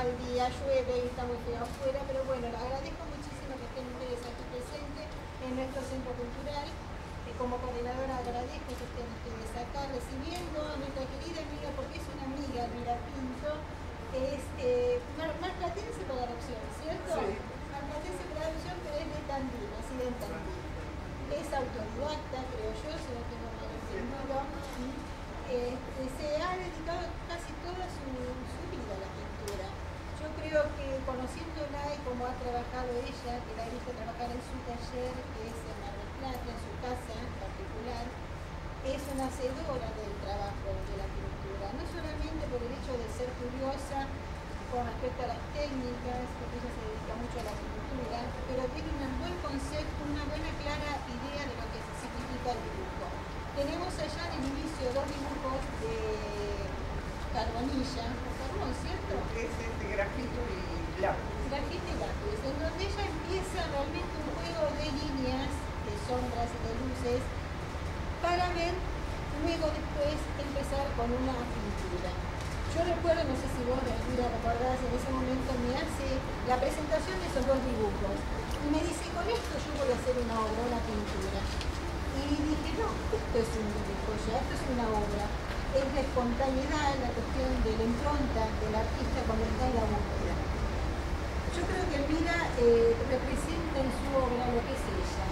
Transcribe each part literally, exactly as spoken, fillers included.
mal día, llueve y está muy feo afuera, pero bueno, le agradezco muchísimo que estén ustedes aquí presentes en nuestro centro cultural. Como coordinadora agradezco que estén ustedes acá recibiendo a nuestra querida amiga, porque es una amiga, Elvira Pinto, que es eh, mar, mar platense por adopción, ¿cierto? Sí. Mar platense por adopción, pero es de Tandil, nacida en Tandil. Es autodidacta, creo yo, si no tengo mal entendido. Eh, se ha dedicado casi toda su, su vida a la pintura. Yo creo que conociéndola y cómo ha trabajado ella, que la he visto trabajar en su taller, que es en Mar del Plata, en su casa en particular, es una hacedora del trabajo de la pintura, no solamente por el hecho de ser curiosa con respecto a las técnicas, porque ella se dedica mucho a la pintura, pero tiene un buen concepto, una buena clara idea de lo que significa el dibujo. Tenemos allá en el inicio dos dibujos de Carbonilla, ¿no es cierto? Es este grafito y lápiz. Grafito y lápiz, en donde ella empieza realmente un juego de líneas, de sombras y de luces, para ver luego después empezar con una pintura. Yo recuerdo, no sé si vos recordás, en ese momento me hace la presentación de esos dos dibujos y me dice, con esto yo voy a hacer una obra, una pintura. Y dije, no, esto es un dibujo ya, esto es una obra. Es la espontaneidad, la cuestión de la impronta del artista cuando está en la búsqueda. Yo creo que Elvira eh, representa en su obra lo que es ella.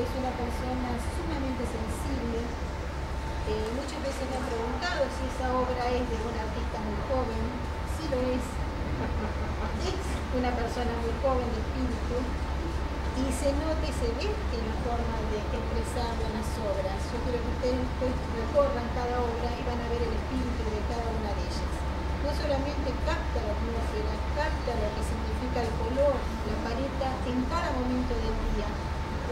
Es una persona sumamente sensible. Eh, muchas veces me han preguntado si esa obra es de un artista muy joven. Sí lo es. Es una persona muy joven de espíritu. Y se nota y se ve en la forma de expresar las obras. Yo creo que ustedes recorran cada obra y van a ver el espíritu de cada una de ellas. No solamente capta la atmósfera, capta lo que significa el color, la paleta en cada momento del día,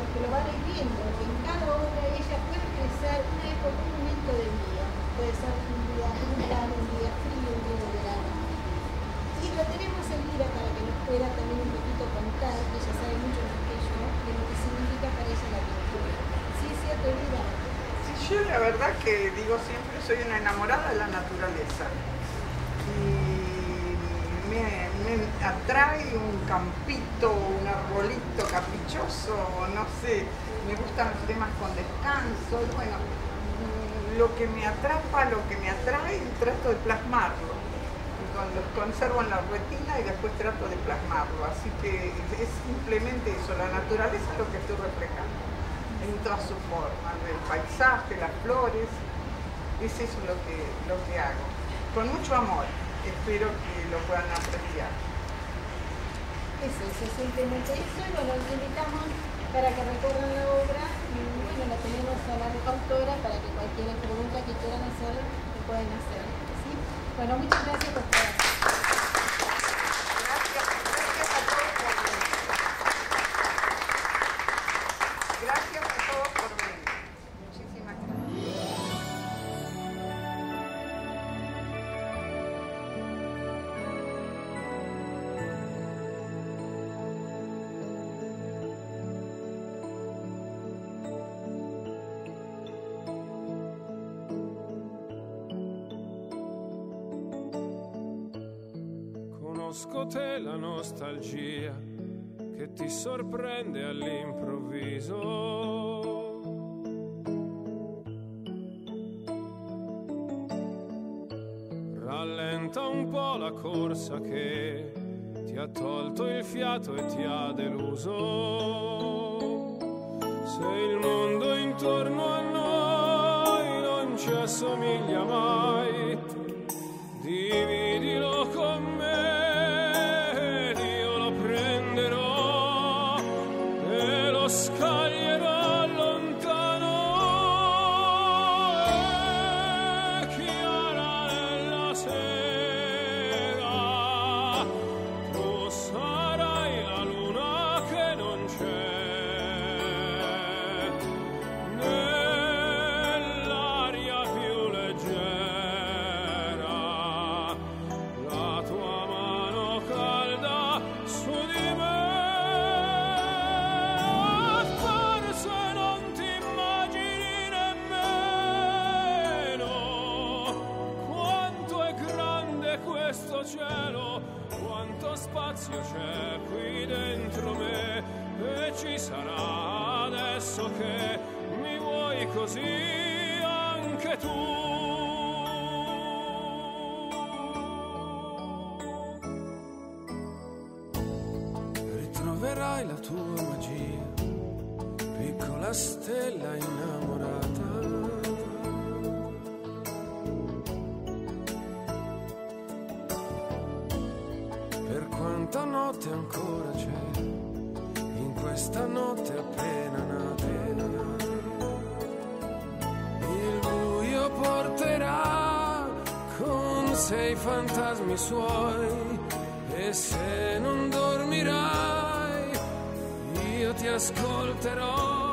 porque lo van a ir viendo, que en cada obra ella puede expresar una época, un momento del día. Puede ser un día húmedo, un día frío, un día de verano. Y la tenemos en Elvira para que nos pueda también un poquito contar, que ella sabe mucho más que yo, de lo que significa para ella la pintura. ¿Sí es cierto, Elvira? Sí, yo la verdad que digo siempre, soy una enamorada de la naturaleza. Y me, me atrae un campito, un arbolito caprichoso, no sé, me gustan los temas con descanso, bueno, lo que me atrapa, lo que me atrae, trato de plasmarlo. Los conservo en la retina y después trato de plasmarlo, así que es simplemente eso, la naturaleza es lo que estoy reflejando en todas sus formas, el paisaje, las flores, es eso lo que, lo que hago, con mucho amor, espero que lo puedan apreciar. Es eso, simplemente eso, y bueno, los invitamos para que recorran la obra, y bueno, la tenemos a la autora para que cualquier pregunta que quieran hacer, lo pueden hacer. Bueno, muchas gracias por estar aquí. Gracias, gracias a todos por venir. Gracias a todos por venir. Muchísimas Conosco te la nostalgia che ti sorprende all'improvviso. Rallenta un po' la corsa che ti ha tolto il fiato e ti ha deluso. Se il mondo intorno a noi non ci assomiglia mai, dividilo con me. Scaglierò lontano e chiara nella sera, tu sarai la luna che non c'è, nell'aria più leggera la tua mano. c'è qui dentro me e ci sarà adesso che mi vuoi così anche tu. Ritroverai la tua magia, piccola stella innamorata. Per quanta notte ancora c'è, in questa notte appena nata. Il buio porterà con sé i fantasmi suoi, e se non dormirai io ti ascolterò.